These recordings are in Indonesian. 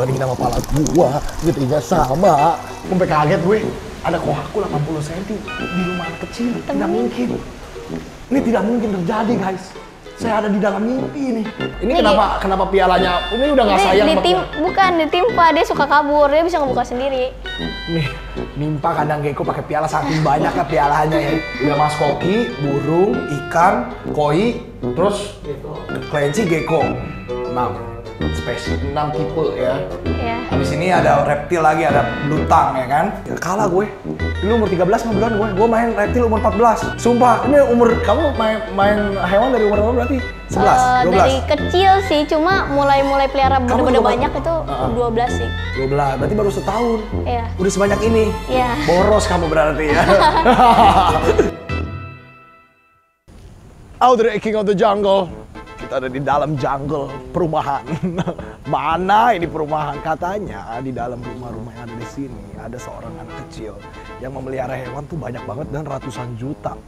bandingin sama pala gua, gitunya sama. Sampai kaget gue, ada kohaku 80 cm di rumah anak kecil, tidak mungkin. Ini tidak mungkin terjadi, guys. Saya ada di dalam mimpi nih. Ini kenapa pialanya? Ini udah nggak sayang. Bukan ditimpa, dia suka kabur, dia bisa ngebuka sendiri. Nih, nimpa kandang gecko pakai piala, saking banyak ya pialanya ya. Udah mas koki, burung, ikan, koi, terus kelinci, gecko. 6 spesies, 6 tipe ya. Iya. Habis ini ada reptil lagi, ada blutang ya kan. Ya, kalah gue. Dulu umur 13 mah bulan gue main reptil umur 14. Sumpah, ini umur kamu main hewan dari umur berapa berarti? 11, 12. Dari kecil sih, cuma mulai pelihara bener-bener banyak itu 12 sih. 12. Berarti baru setahun. Iya. Udah sebanyak ini. Iya. Boros kamu berarti ya. Audrey King of the Jungle. Kita ada di dalam jungle perumahan. Mana ini perumahan? Katanya di dalam rumah-rumah yang ada di sini ada seorang anak kecil yang memelihara hewan tuh banyak banget dan ratusan juta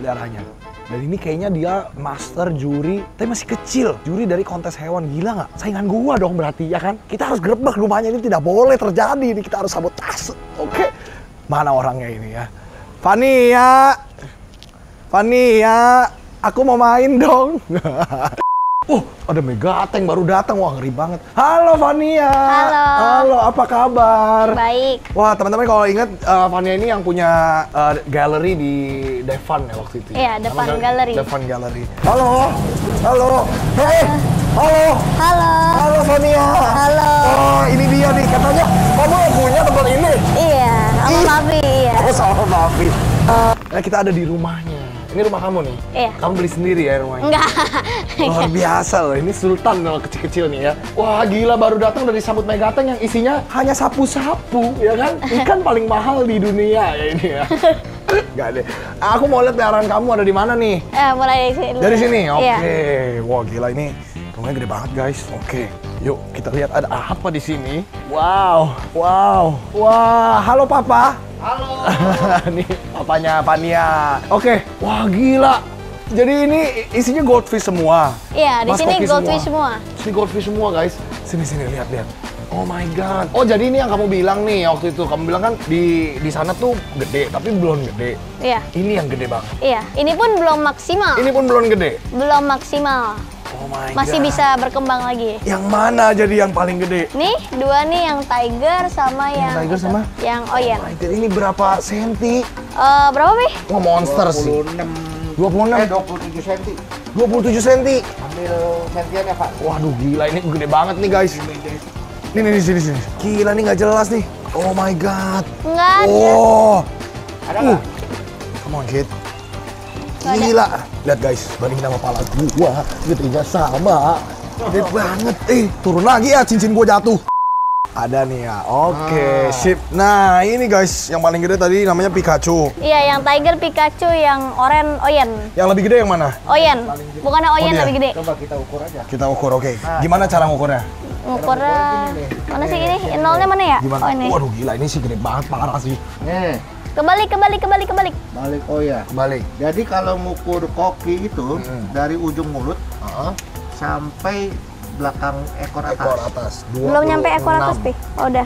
peliharanya. Dan ini kayaknya dia master juri, tapi masih kecil. Juri dari kontes hewan, gila nggak? Saingan gua dong berarti ya kan? Kita harus grebek rumahnya, ini tidak boleh terjadi. Ini kita harus sabotase. Oke? Mana orangnya ini ya? Fania, aku mau main dong. Ada Megateng baru datang, wah ngeri banget. Halo Fania. Halo, apa kabar? Baik. Wah, teman-teman kalau ingat Fania ini yang punya galeri di The Fun ya waktu itu. Iya, The Fun Gallery. The Fun Gallery. Halo. Hey. Halo Fania. Halo. Oh, ini dia nih katanya. Kamu yang punya tempat ini? Iya, sama Papi. Iya. Oh, sama Papi. Nah, kita ada di rumahnya. Ini rumah kamu nih? Iya. Kamu beli sendiri ya rumahnya? Enggak. Luar biasa loh, ini sultan loh kecil-kecil nih ya. Wah gila, baru datang dari disambut Megateng yang isinya hanya sapu-sapu, ya kan? Ikan paling mahal di dunia ya ini ya. Enggak deh. Aku mau lihat peliharaan kamu ada di mana nih? Mulai dari sini. Dari sini? Oke. Okay. Iya. Wah gila ini, rumahnya gede banget guys. Oke. Yuk kita lihat ada apa di sini. Wow. Halo Papa. Halo. Nih papanya Fania. Oke. Wah gila. Jadi ini isinya goldfish semua. Iya, di sini goldfish semua. Sini goldfish semua, guys. Sini lihat. Oh my god. Oh, jadi ini yang kamu bilang nih waktu itu. Kamu bilang kan di sana tuh gede, tapi belum gede. Iya. Ini yang gede banget. Iya. Ini pun belum maksimal. Ini pun belum gede. Belum maksimal. Oh my god. Masih bisa berkembang lagi. Yang mana jadi yang paling gede? Nih, dua nih, yang tiger sama yang oyen. Ini berapa senti? Berapa, Mi? Oh, monster sih. 27 cm. Ambil sentian ya, Pak. Waduh, gila ini gede banget nih, guys. Nih, sini. Gila nih nggak jelas nih. Oh my god. Enggak. Oh. Ada nggak? Come on, kid. Gila. Lihat, guys. Bandingin sama pala gua. Gitunya sama. Gede banget. Turun lagi ya, cincin gua jatuh. Ada nih ya, oke. Sip. Nah ini guys, yang paling gede tadi namanya Pikachu. Iya, yang tiger Pikachu, yang oranye oyen. Yang lebih gede yang mana? Oyen. Bukannya oyen lebih gede. Coba kita ukur aja. Kita ukur, oke. Gimana cara ngukurnya? Ngukurnya, mana sih ini? Nolnya mana ya? Gimana? Oh, ini. Waduh gila, ini sih gede banget, parah sih. Kebalik. Balik, oh ya. Kebalik. Jadi kalau ngukur koki itu, dari ujung mulut sampai belakang ekor atas. Belum nyampe ekor atas, Pi. Oh, udah.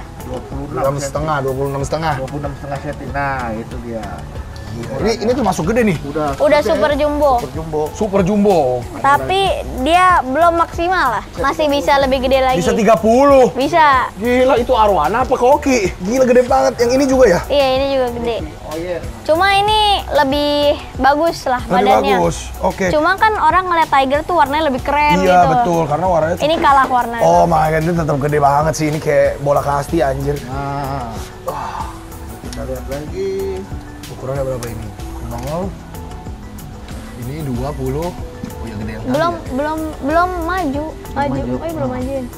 26,5 cm. Nah, itu dia. Ini tuh masuk gede nih. Udah super jumbo. Tapi dia belum maksimal lah. Masih bisa lebih gede lagi. Bisa 30. Bisa. Gila, itu arwana apa koki? Gila gede banget. Yang ini juga ya? Iya, ini juga gede. Cuma ini lebih bagus lah badannya. Bagus. Oke. Cuma kan orang ngeliat tiger tuh warnanya lebih keren gitu. Iya, betul. Karena warnanya ini kalah warnanya. Oh my god, ini tetap gede banget sih. Ini kayak bola kasti anjir. Nah. Kita lihat lagi. Ukurannya berapa ini? 0. Ini 20. Oh ya gede yang tadi. Belum maju. Oh, belum maju.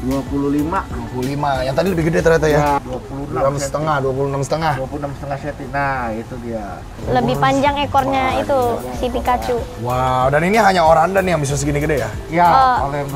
25. Yang tadi lebih gede ternyata ya. 26,5 cm. Nah, itu dia. Lebih panjang ekornya itu si Pikachu. Wow, dan ini hanya oranda nih yang bisa segini gede ya? Iya, kalau yang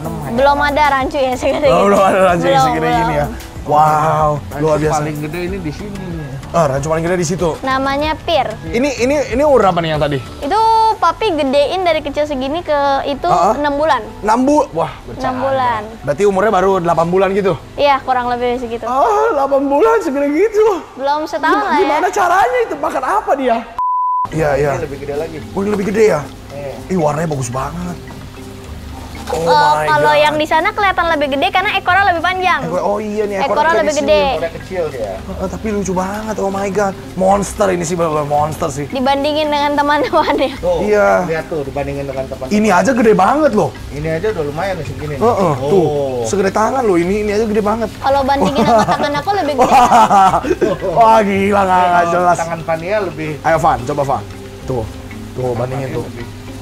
25 26 belum ada rancu ya segini. Belum ada rancu segini ya. Wow, luar biasa. Paling gede ini di sini. Ah, rancu paling gede di situ. Namanya pir. Ini umur apa nih yang tadi? Itu papi gedein dari kecil segini ke itu 6 bulan. 6 bulan. Berarti umurnya baru 8 bulan gitu? Iya, kurang lebih segitu. Oh, 8 bulan segini gitu. Belum setahun lah ya. Gimana caranya itu? Makan apa dia? Iya, iya. Ini lebih gede lagi. Oh, ini lebih gede ya? Ih, warnanya bagus banget. Oh, kalau yang di sana kelihatan lebih gede karena ekornya lebih panjang. Oh iya nih, ekornya lebih gede. Ekornya kecil dia. Tapi lucu banget. Oh my god, monster ini sih, bener-bener monster sih. Dibandingin dengan teman-teman ya. Iya. Lihat tuh, dibandingin dengan teman-teman. Ini aja gede banget loh. Ini aja udah lumayan nih segini. Tuh, segede tangan loh. Ini aja gede banget. Kalau bandingin sama tangan aku lebih gede. Wah gila, nggak jelas. Tangan Fania lebih. Ayo Fan, coba Fan. Tuh bandingin tuh.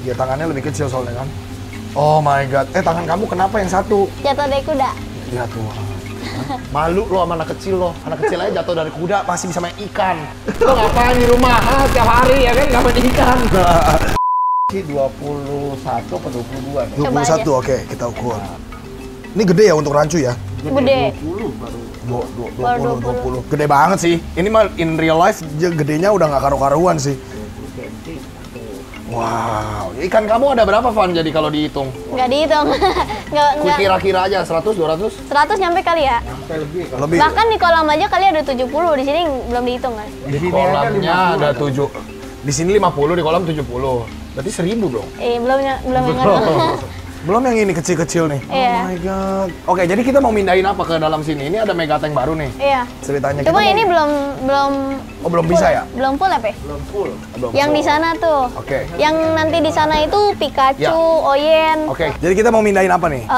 Iya, tangannya lebih kecil soalnya kan. Oh my god, tangan kamu kenapa yang satu? Jatuh dari kuda. Ya Tuhan. Malu lo sama anak kecil lo. Anak kecil aja jatuh dari kuda masih bisa main ikan. Lo ngapain di rumah? Tiap hari ya kan nggak main ikan. 21 ke 22. 21, oke kita ukur. Ini gede ya untuk rancu ya? Gede. 20. Gede banget sih. Ini mah in real life gedenya udah nggak karu-karuan sih. Wow, ikan kamu ada berapa, Van? Jadi kalau dihitung? Nggak dihitung. Kira-kira aja, 100, 200? 100 nyampe kali ya? Nyampe lebih. Bahkan di kolam aja kali ada 70, di sini belum dihitung kan? Di kolamnya ada 7. Di sini 50, di kolam 70. Berarti 1000 dong? Belum yang belum yang ini kecil-kecil nih. Iya. Oh my god. Oke, jadi kita mau mindahin apa ke dalam sini? Ini ada mega tank baru nih. Iya. Ceritanya. Cuma ini belum bisa ya? Belum full apa? Belum full. Yang di sana tuh. Oke. Yang nanti di sana itu Pikachu, Oyen. Oke. Jadi kita mau mindahin apa nih?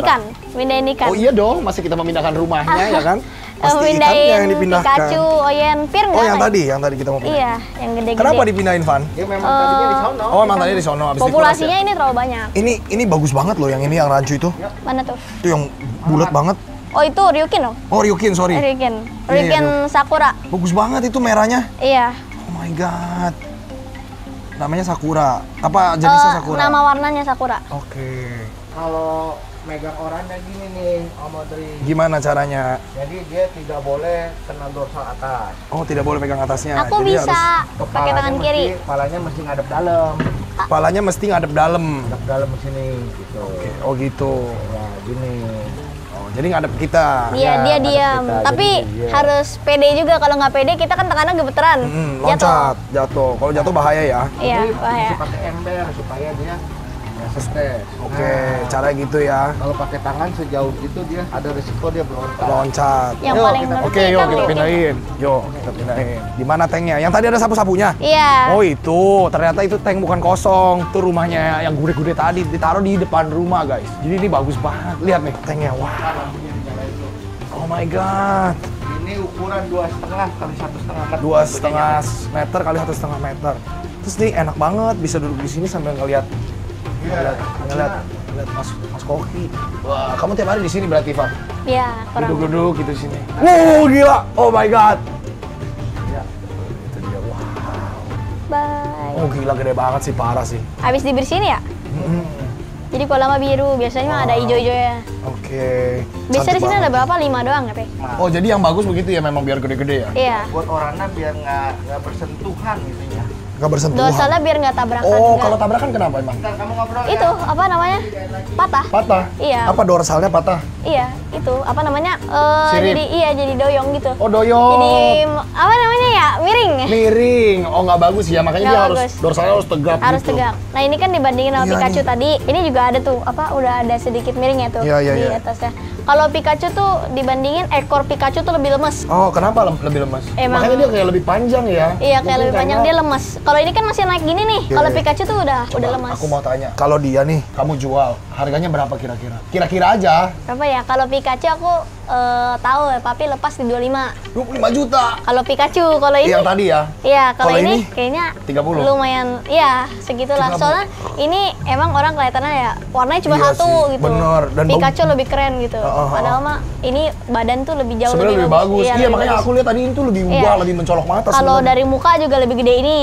Ikan. Mindahin ikan. Oh iya dong, masih kita memindahkan rumahnya ya kan? Pasti ikan yang dipindahkan. Pikachu, Oyen, pir nggak? Oh yang tadi kita mau pindahin. Iya, yang gede-gede. Kenapa dipindahin, Van? Ya memang tadinya di sono. Oh, memang tadinya di sono. Populasinya ini terlalu banyak. Ini bagus banget loh yang ini, yang rancu itu. Mana tuh? Itu yang bulat banget. Oh itu Ryukin dong? Oh Ryukin, sorry. Ryukin Sakura. Bagus banget itu merahnya. Iya. Oh my god. Namanya Sakura. Apa jenisnya Sakura? Nama warnanya Sakura. Oke. Kalau megang orangnya gini nih, Om Audrey. Gimana caranya? Jadi dia tidak boleh kena dorsal atas. Oh, tidak boleh pegang atasnya. Aku jadi bisa pakai tangan kiri. Kepalanya mesti ngadep dalam. Kepalanya mesti ngadep dalam. Ngadep dalam sini gitu. Oke. Oh gitu. Ya, gini. Oh, jadi ngadep kita. Iya, dia diam. Tapi harus pede juga, kalau nggak pede kita kan tangannya gemeteran. Loncat, jatuh. Kalau jatuh bahaya ya. Iya, bahaya. Harus pakai ember supaya dia sustain. Oke, cara gitu ya. Kalau pakai tangan sejauh itu dia ada risiko dia loncat. Yang paling oke, yuk kita pindahin. Di mana tanknya? Yang tadi ada sapu-sapunya? Iya. Oh, itu. Ternyata itu tank bukan kosong. Itu rumahnya yang gede-gede tadi ditaruh di depan rumah, guys. Jadi ini bagus banget. Lihat nih tanknya. Wah. Oh my god. Ini ukuran 2,5 kali 1,5 meter. 2,5 meter kali 1,5 meter. Terus ini enak banget bisa duduk di sini sambil ngeliat. Ngeliat Mas Koki. Wah, kamu tiap hari di sini berarti, Pak? Iya, kurang. Duduk-duduk gitu di sini. Wow, gila! Oh my god! Ya, itu dia. Wow. Bye. Oh gila, gede banget sih, parah sih. Habis dibersihin ya? Jadi kolamnya biru, biasanya ada hijau-hijaunya. Oke. Biasanya di sini ada berapa? 5 doang ya, Pe? Oh, jadi yang bagus begitu ya, memang biar gede-gede ya? Iya. Buat orangnya biar nggak bersentuhan gitu ya. Nggak bersentuhan. Dosalnya biar nggak tabrakan. Oh, kalau tabrakan kenapa emang? Kamu ngobrol ya? Itu, apa namanya? Patah. Patah? Iya. Apa dorsalnya patah? Iya, itu. Apa namanya? Jadi doyong gitu. Oh, doyong. Jadi, apa namanya ya? Miring. Miring. Oh, nggak bagus ya. Makanya dia harus, dorsalnya harus tegap. Harus gitu. Tegap. Nah, ini kan dibandingin sama Pikachu tadi. Ini juga ada tuh, udah ada sedikit miringnya tuh di atasnya. Kalau Pikachu tuh dibandingin, ekor Pikachu tuh lebih lemes. Oh, kenapa lebih lemes? Makanya dia kayak lebih panjang ya? Iya, kayak lebih panjang. Dia lemes. Kalau ini kan masih naik gini nih. Kalau Pikachu tuh udah lemas. Aku mau tanya, kalau dia nih kamu jual harganya berapa kira-kira? Kira-kira aja. Berapa ya? Kalau Pikachu aku tahu papi lepas di 25. 25 juta. Kalau Pikachu, kalau ini yang tadi ya. Iya, kalau ini kayaknya 30. Lumayan. Iya, segitulah. Soalnya ini emang orang kelihatannya ya warnanya cuma satu gitu. Bener. Dan Pikachu lebih keren gitu. Padahal mah ini badan tuh lebih jauh lebih bagus. Iya, makanya aku lihat tadi itu lebih lebih mencolok mata. Kalau dari muka juga lebih gede ini.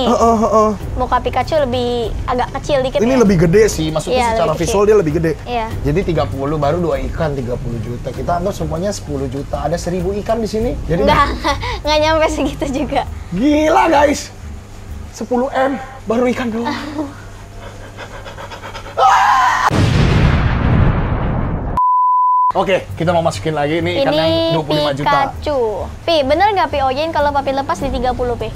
Muka Pikachu lebih agak kecil dikit. Ini lebih gede sih, maksudnya secara visual dia lebih gede. gede. Iya. Jadi 30 baru 2 ikan 30 juta. Kita anggap semuanya 10 juta. Ada 1000 ikan di sini. Jadi nggak nyampe segitu juga. Gila guys. 10 M baru ikan doang. Oke, kita mau masukin lagi nih ikan yang 25 juta. Ini Pikachu. Pi, bener nggak Pi ojain kalau Papi lepas di 30, Pi?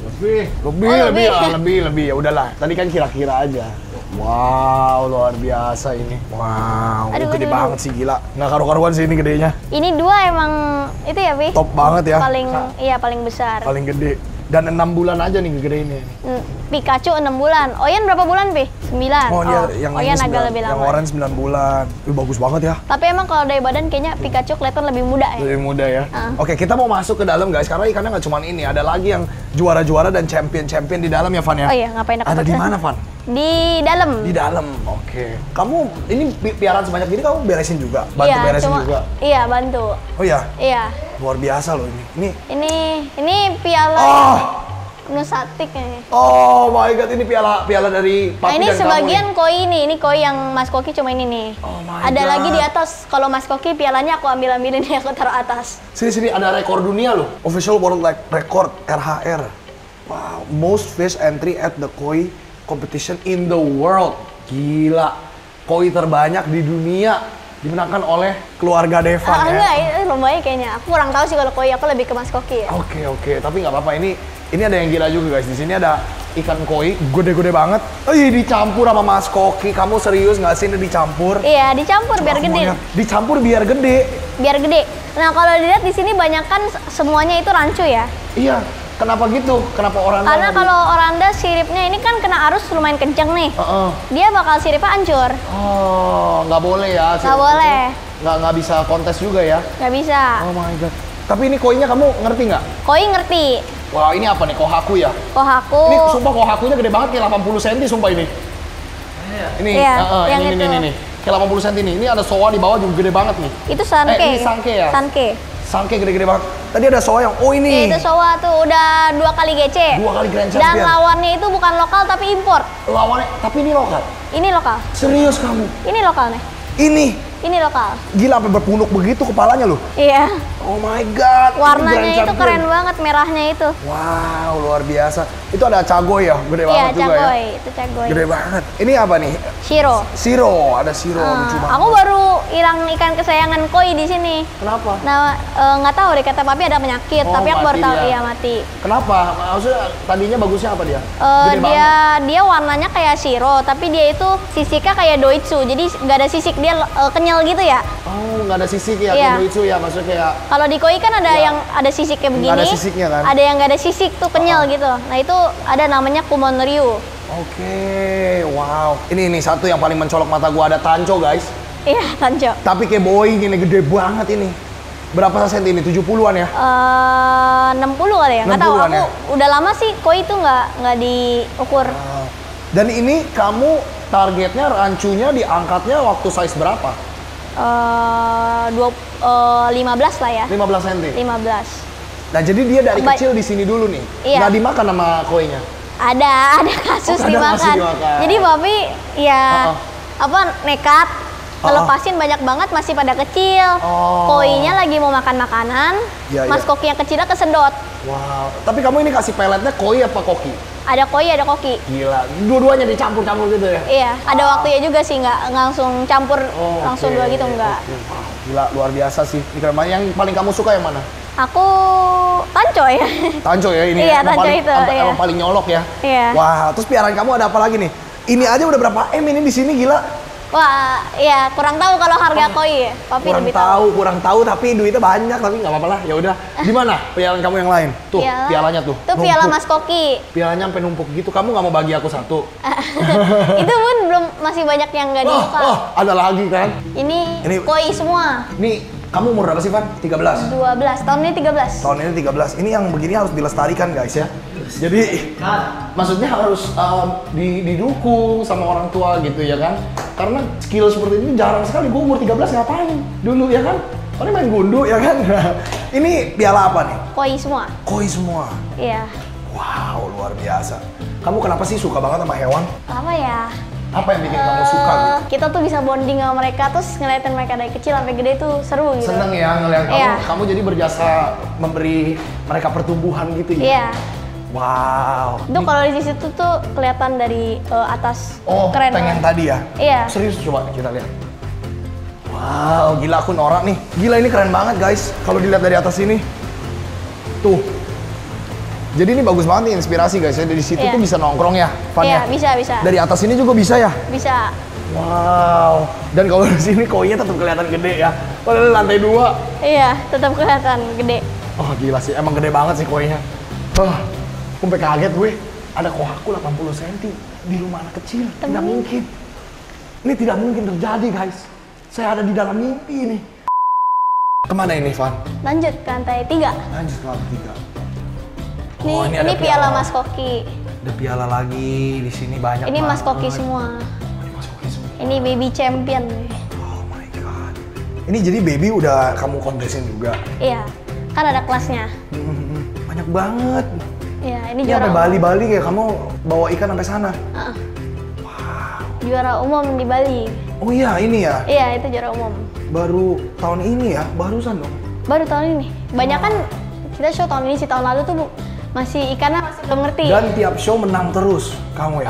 Lebih. Ya udahlah. Tadi kan kira-kira aja. Wow, luar biasa ini. Wow, aduh, gede banget sih, gila. Nggak karu-karuan sih ini gedenya. Ini dua emang itu ya, Pi? Top banget ya. Paling, iya paling besar. Paling gede. Dan 6 bulan aja nih gedenya. Pikachu 6 bulan. Oyen berapa bulan, Pi? 9. Oh, yang Oyen agak lebih lama. Yang orange 9 bulan. Ih, bagus banget ya. Tapi emang kalau dari badan kayaknya Pikachu kelihatan lebih muda ya. Lebih muda ya. Oke, kita mau masuk ke dalam guys. Karena ikannya nggak cuma ini. Ada lagi yang juara-juara dan champion-champion di dalam ya, Van ya? Oh iya, ngapain aku? Ada di mana, Van? Di dalam. Di dalam, oke. Kamu ini piaran sebanyak gini kamu beresin juga? Bantu iya, beresin cuma, juga? Iya, bantu. Oh iya? Iya. Luar biasa loh ini. Ini piala Nusatik ini. Oh my god, ini piala dari Papi dan kamu. Ini sebagian koi nih. Ini koi yang Mas Koki cuma ini nih. Oh my god. Ada lagi di atas. Kalau Mas Koki pialanya aku ambil-ambilin, aku taruh atas. Sini-sini ada rekor dunia loh. Official World Record RHR. Wow, most fish entry at the koi competition in the world. Gila, koi terbanyak di dunia dimenangkan oleh keluarga Devan. Enggak, itu lombanya kayaknya. Aku kurang tahu sih kalau koi, aku lebih ke Mas Koki ya. Oke, tapi nggak apa-apa. Ini ada yang gila juga guys. Di sini ada ikan koi, gede-gede banget. Ih, dicampur sama Mas Koki. Kamu serius nggak sih ini dicampur? Iya, dicampur biar gede. Dicampur biar gede. Biar gede. Nah, kalau dilihat di sini banyak kan semuanya itu rancu ya. Iya. Kenapa gitu? Kenapa oranda? Karena kalau oranda siripnya ini kan kena arus lumayan kenceng nih. Dia bakal siripnya hancur. Oh, nggak boleh ya? Nggak boleh. Nggak bisa kontes juga ya? Nggak bisa. Oh my god. Tapi ini koinya kamu ngerti nggak? Koi ngerti. Wah, ini apa nih? Kohaku ya? Kohaku. Ini sumpah kohakunya gede banget nih, 80 cm sumpah ini. Ini, ya, yang ini, itu. Ini. Kayak 80 cm ini. Ini ada soa di bawah juga gede banget nih. Itu sanke. Ini sanke ya? Sanke. Sanke gede-gede banget. Tadi ada soa yang, ini. Itu soa tuh, udah 2 kali GC. 2 kali grand champion. Dan lawannya itu bukan lokal, tapi impor. Lawannya, tapi ini lokal? Ini lokal. Serius kamu? Ini lokal nih. Ini? Ini lokal. Gila, sampai berpunuk begitu kepalanya loh. Iya. Oh my god. Warnanya itu keren banget, merahnya itu. Wow, luar biasa. Itu ada cagoy ya? Gede banget juga ya? Iya, cagoy. Itu cagoy. Gede banget. Ini apa nih? Shiro. Shiro, ada Shiro. Aku baru hilang ikan kesayangan koi di sini. Kenapa? Nah, nggak tahu deh, kata Papi ada penyakit, tapi aku baru tahu dia mati. Kenapa? Maksudnya tadinya bagusnya apa dia? Dia warnanya kayak Shiro, tapi dia itu sisiknya kayak doitsu, jadi nggak ada sisik, dia kenyal gitu ya? Oh, nggak ada sisik ya, kayak doitsu ya, maksudnya kayak. Kalau di koi kan ada yang ada sisik kayak begini. Nggak ada sisiknya kan? Ada yang nggak ada sisik tuh kenyal gitu. Nah itu ada namanya Kumon Ryu. Oke, wow. Ini satu yang paling mencolok mata gua, ada Tanco guys. Iya, Tanco. Tapi kayak boy gini, gede banget ini. Berapa senti ini? 70-an ya? 60 kali ya? Nggak tahu, aku udah lama sih koi itu nggak diukur. Wow. Dan ini kamu targetnya rancunya diangkatnya waktu size berapa? 15 lah ya. 15 senti? 15. Nah, jadi dia dari kecil di sini dulu nih. Iya. Nggak dimakan sama koinya. Ada kasus dimakan. Jadi Papi ya nekat ngelepasin banyak banget, masih pada kecil. Koinya lagi mau makan makanan, Mas Koki yang kecilnya kesedot. Wow. Tapi kamu ini kasih peletnya koi apa koki? Ada koi, ada koki. Gila, dua-duanya dicampur-campur gitu ya? Iya, ada waktunya juga sih, nggak langsung campur langsung dua gitu, nggak. Gila, luar biasa sih. Yang paling kamu suka yang mana? Aku Tanco ya. Tanco ya ini. Iya, Tanco itu. Yang paling nyolok ya. Iya. Wah, terus piaran kamu ada apa lagi nih? Ini aja udah berapa ini di sini gila. Wah, ya kurang tahu kalau harga koi ya. Papi lebih tahu. Kurang tahu tapi duitnya banyak, tapi nggak apa-apa lah. Ya udah. Di mana piaran kamu yang lain? Tuh, pialanya tuh. Itu piala Mas Koki. Pialanya sampai numpuk gitu. Kamu nggak mau bagi aku satu? Itu pun belum, masih banyak yang nggak dibuka. Oh, ada lagi kan? Ini koi semua. Nih. Kamu umur berapa sih, Van? 13? 12. Tahun ini 13. Tahun ini 13. Ini yang begini harus dilestarikan, guys, ya. Jadi, maksudnya harus didukung sama orang tua gitu, ya kan? Karena skill seperti ini jarang sekali. Gue umur 13 ngapain dulu, ya kan? Soalnya main gundu, ya kan? Ini piala apa nih? Koi semua. Koi semua? Iya. Wow, luar biasa. Kamu kenapa sih suka banget sama hewan? Apa ya? Apa yang bikin kamu suka gitu? Kita tuh bisa bonding sama mereka, terus ngeliatin mereka dari kecil sampai gede tuh seru gitu. Seneng ya ngeliat kamu, kamu jadi berjasa memberi mereka pertumbuhan gitu ya? Iya. Wow. Itu kalau di situ tuh kelihatan dari atas. Oh, keren pengen banget. Tadi ya? Iya. Serius, coba kita lihat. Wow, gila aku norak nih. Gila ini keren banget guys, kalau dilihat dari atas ini. Tuh. Jadi ini bagus banget nih inspirasi guys ya, dari situ tuh bisa nongkrong ya, Fania? Iya, bisa. Dari atas ini juga bisa ya? Bisa. Wow. Dan kalau di sini koinya tetap kelihatan gede ya. Padahal lantai 2. Iya, tetap kelihatan gede. Oh gila sih, emang gede banget sih koinya. Oh, sampai kaget gue. Ada koi aku 80 cm di rumah anak kecil. Tidak mungkin. Ini tidak mungkin terjadi guys. Saya ada di dalam mimpi ini. Kemana ini, Van? Lanjut ke lantai 3. Lanjut ke lantai 3. Oh, ini piala Mas Koki. Ada piala lagi di sini banyak. Ini banget. Mas Koki semua. Ini Mas Koki semua. Ini baby champion. Oh my god. Ini jadi baby udah kamu kontesin juga. Iya. Kan ada kelasnya. Banyak banget. Iya, ini juara. Sampai Bali-Bali kayak kamu bawa ikan sampai sana. Wow. Juara umum di Bali. Oh iya, ini ya. Iya, itu juara umum. Baru tahun ini ya, barusan dong. Baru tahun ini. Banyak kan kita show tahun ini sih, tahun lalu tuh masih ikannya masih belum ngerti. Dan tiap show menang terus kamu ya?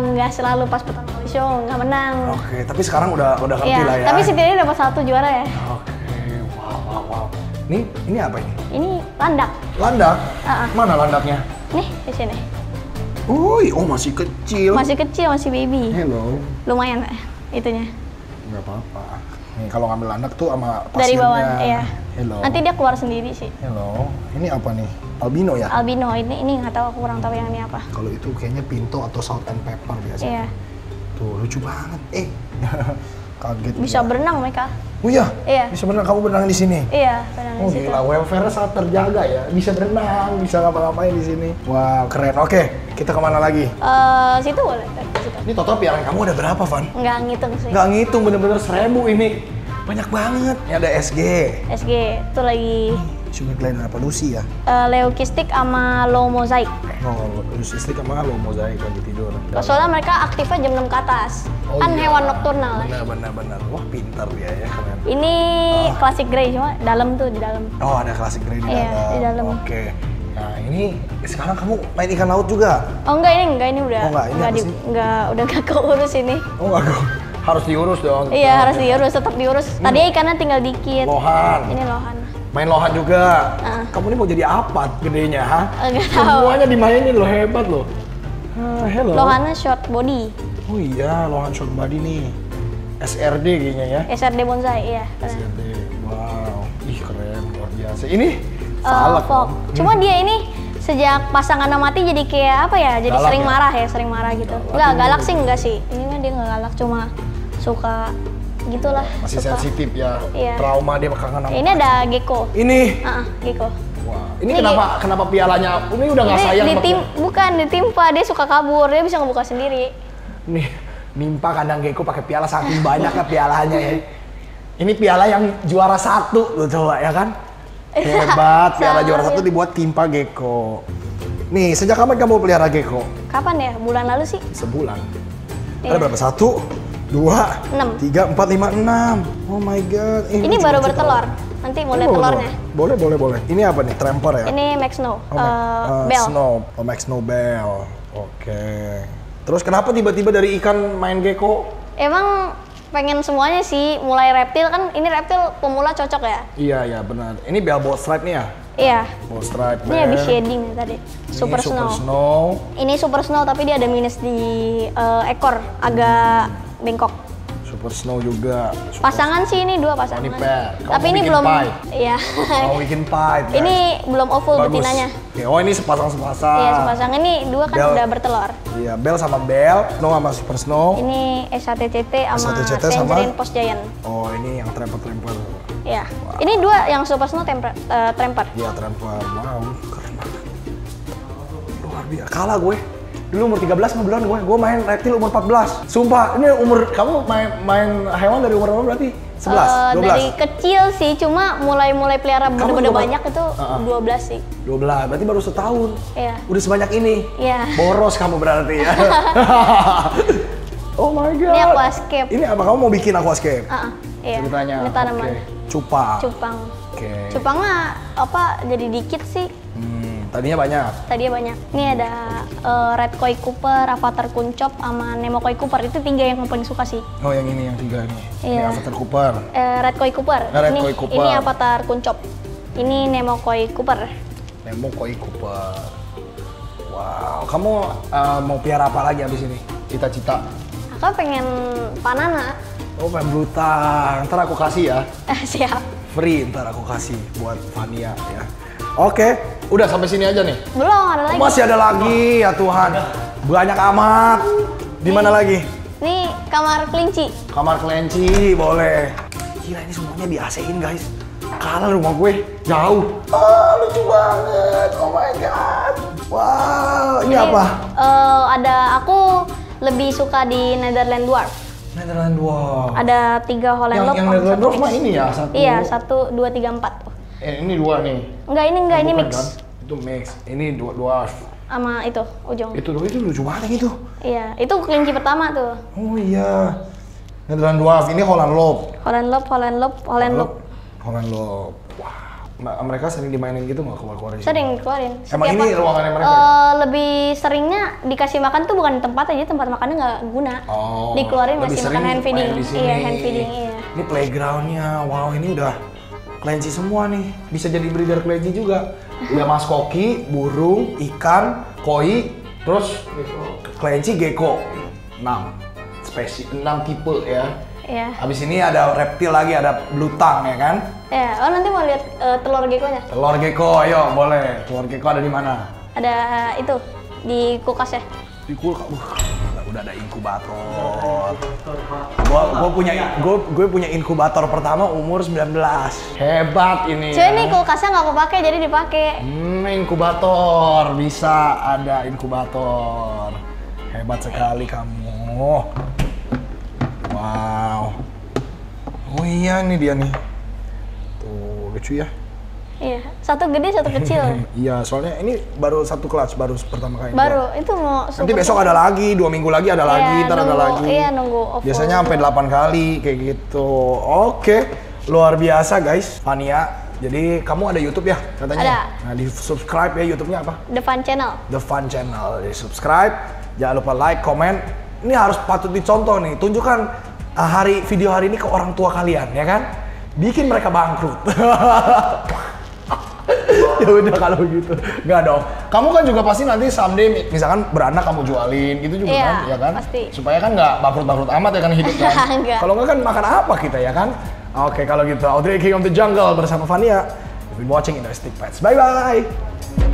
Nggak selalu, pas pertama kali show nggak menang. Oke, tapi sekarang udah ngerti lah ya. Tapi setidaknya dapat 1 juara ya. Oke, wow. Ini apa ini? Ini landak. Landak? Mana landaknya? Nih, di sini. Ui, oh masih kecil. Masih kecil, masih baby. Hello. Lumayan itunya. Nggak apa-apa. Nih, kalau ngambil landak tuh sama pasiennya. Dari bawah, iya. Hello. Nanti dia keluar sendiri sih. Hello. Ini apa nih? Albino ya? Albino. Ini nggak tahu, aku kurang tahu yang ini apa. Kalau itu kayaknya pinto atau salt and pepper biasanya. Iya. Tuh lucu banget. Kaget. Bisa berenang mereka. Oh iya? Iya. Bisa berenang. Kamu berenang di sini? Iya, berenang di situ. Gila, welfare-nya sangat terjaga ya. Bisa berenang, bisa ngapa-ngapain di sini. Wow, keren. Oke, kita kemana lagi? Situ boleh. Situ. Ini total piaran kamu ada berapa, Van? Nggak ngitung sih. Nggak ngitung, bener-bener 1000 ini. Banyak banget. Ini ada SG, itu lagi cuma lain apa Lucy ya? Leukistik sama low mosaic. Oh, leukistik sama low mosaic lagi tidur. Soalnya mereka aktifnya jam 6 ke atas. Oh, kan hewan nokturnal. Benar. Wah, pintar dia ya, keren. Ini classic grey cuma dalam tuh di dalam. Oh, ada classic grey di dalam. Iya, di dalam. Oke. Nah, ini sekarang kamu main ikan laut juga? Oh, enggak ini udah. Oh, enggak, udah enggak keurus ini. Oh, enggak keurus. Harus diurus dong. Iya, harus diurus, tetap diurus. Tadi ikannya tinggal dikit. Lohan. Ini lohan. Main lohan juga. Kamu ini mau jadi apa gedenya, ha? Enggak tahu. Semuanya dimainin loh, hebat loh. Hello. Lohannya short body. Oh iya, lohan short body nih. SRD kayaknya ya. SRD bonsai, iya. SRD. Wow. Ih, keren, luar biasa. Ini salak. Cuma dia ini sejak pasangannya mati jadi kayak apa ya? Jadi galak, sering marah gitu. Enggak galak sih enggak sih. Ini kan dia enggak galak, cuma suka gitulah. Masih sensitif ya. Trauma dia kangen sama. Ini ada gecko. Ini. Gecko. Wah. Ini kenapa pialanya? Ini udah enggak sayang. Bukan ditimpa, dia suka kabur, dia bisa ngebuka sendiri. Nih, nimpa kandang gecko pakai piala saking banyaknya pialanya ya. Ini piala yang juara 1 loh coba ya kan? Hebat, piala juara 1 dibuat timpa gecko. Nih, sejak kapan kamu pelihara gecko? Kapan ya? Bulan lalu sih. Sebulan. Ada berapa? 1, 2, 3, 4, 5, 6. Oh my god. Ini baru bertelur. Nanti mau lihat telurnya. Boleh. Ini apa nih? Tramper ya? Ini Max Snow. Bell. Oh, Max Snow Bell. Oke. Terus kenapa tiba-tiba dari ikan main gecko? Emang pengen semuanya sih, mulai reptil kan. Ini reptil pemula cocok ya? Iya, benar. Ini bell ball stripe nih ya? Iya. Ball stripe. Ini habis shading tadi. Super snow. Ini super snow tapi dia ada minus di ekor, agak bengkok. Super snow juga. Pasangan sih ini 2 pasangan. Ini pair. Tapi ini belum. Iya. Mau bikin pie. Ini belum ovul betinanya. Oh ini sepasang. Iya sepasang. Ini 2 kan udah bertelur. Iya bell sama bell, snow sama super snow. Ini SHTCT sama tangerine post giant. Oh ini yang tremper. Iya. Ini 2 yang super snow tremper. Iya tremper. Wow keren banget. Luar biasa. Kalah gue. Dulu umur 13 bulan gue main reptil umur 14. Sumpah, ini umur kamu main hewan dari umur berapa berarti? 11, 12? Dari kecil sih, cuma mulai pelihara bener-bener banyak itu 12 sih. 12, berarti baru setahun. Iya. Udah sebanyak ini. Iya. Boros kamu berarti ya. Oh my god. Ini aquascape. Ini apa, kamu mau bikin aquascape? Iya. Ceritanya. Ini tanaman. Okay. Cupang. Cupang. Oke. Okay. Cupang mah apa jadi dikit sih. Tadinya banyak. Tadinya banyak. Ini ada Red Koi Cooper, Avatar Kuncop, sama Nemo Koi Cooper. Itu tiga yang paling suka sih. Oh yang ini, yang tiga ini. Yeah. Ini Avatar Cooper. Red Koi Cooper. Red Koi Cooper. Ini Avatar Kuncop. Ini Nemo Koi Cooper. Nemo Koi Cooper. Wow. Kamu mau piara apa lagi abis ini? Cita-cita? Aku pengen panana. Oh pengen belutang. Ntar aku kasih ya. Siap. Free ntar aku kasih buat Fania ya. Oke, udah sampai sini aja nih? Belum, ada lagi. Masih ada lagi, ya Tuhan. Banyak amat. Di mana lagi? Nih, kamar kelinci. Kamar kelinci, boleh. Gila, ini semuanya di-AC-in, guys. Kalah rumah gue, jauh. Oh, lucu banget. Oh my God. Wow, ini apa? Aku lebih suka di Netherland Dwarf. Netherland Dwarf. Ada 3 Holland Lob. Yang Netherland Dwarf mah ini ya? Iya, 1, 2, 3, 4. Ini 2 nih? Enggak, ini mix. Kan? Itu mix. Ini 2 sama itu, ujung. Itu lucu banget itu. Iya, itu kelinci pertama tuh. Oh iya. Netherland Dwarf, ini Holland Lob. Holland Lob. Wah. Mereka sering dimainin gitu nggak keluar-keluarin? Sering dikeluarin. Emang ini ruangannya mereka? Lebih seringnya dikasih makan tuh bukan di tempat aja, tempat makannya nggak guna. Oh. Dikeluarin masih makan hand feeding. Iya, hand feeding, iya. Ini playgroundnya, wow ini udah kelinci semua nih, bisa jadi breeder kelinci juga. Udah mas koki, burung, ikan, koi, terus kelinci gecko. 6 spesies, 6 tipe ya. Iya. Abis ini ada reptil lagi, ada blutang ya kan? Iya. Oh nanti mau lihat telur geckonya. Telur gecko, ayo boleh. Telur gecko ada di mana? Ada itu di kulkas ya. Di kulkas. Udah ada inkubator. Gue punya inkubator pertama umur 19. Hebat ini. Cuy, ini kulkasnya nggak kepake jadi dipakai. Inkubator bisa ada inkubator. Hebat sekali kamu. Wow. Oh iya nih dia nih. Tuh lucu ya. Iya, 1 gede 1 kecil. Iya, soalnya ini baru 1 kelas, baru pertama kali. Baru, itu mau nanti besok ada lagi, 2 minggu lagi ada lagi, ntar ada lagi. Iya, nunggu over. Biasanya sampai 8 kali, kayak gitu. Oke, luar biasa guys, Fania. Jadi kamu ada YouTube ya katanya? Ada. Nah, di subscribe ya, YouTube-nya apa? The Fun Channel. The Fun Channel, di subscribe. Jangan lupa like, komen. Ini harus patut dicontoh nih, tunjukkan video hari ini ke orang tua kalian, ya kan? Bikin mereka bangkrut. Ya udah kalau gitu, nggak dong. Kamu kan juga pasti nanti someday misalkan beranak kamu jualin gitu juga kan, ya kan? Pasti. Supaya kan nggak bangkrut-bangkrut amat ya kan hidup kan? Kalau nggak kan makan apa kita ya kan? Oke kalau gitu, Audrey King of the Jungle bersama Fania. You've been watching Interesting Pets. Bye bye.